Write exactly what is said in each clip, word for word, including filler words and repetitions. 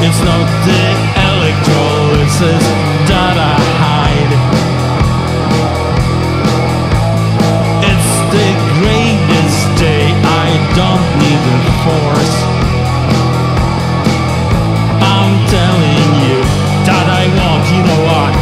It's not the electrolysis that I hide. It's the greatest day, I don't need the force. I'm telling you that I want, you know what?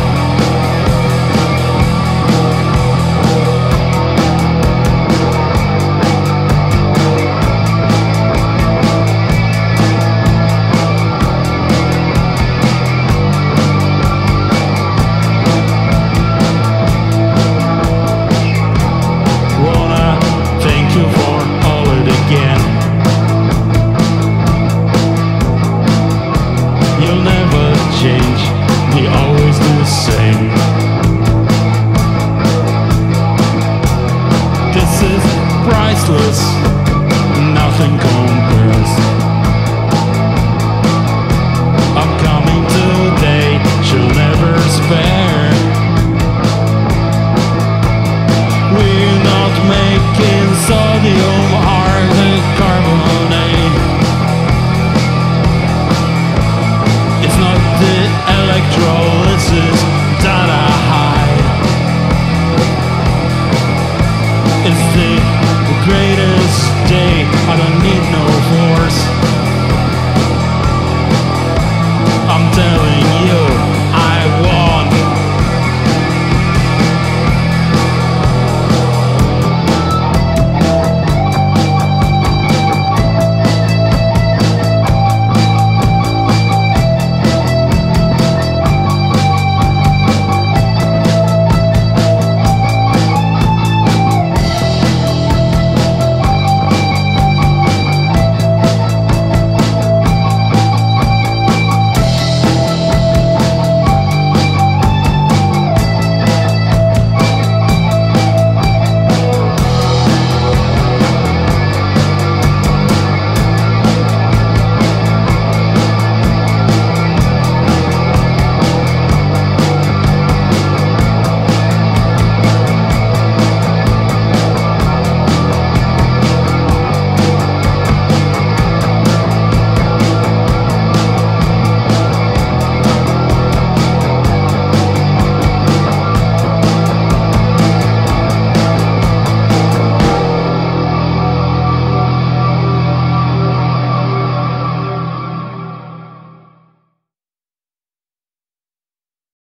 Priceless, nothing compares.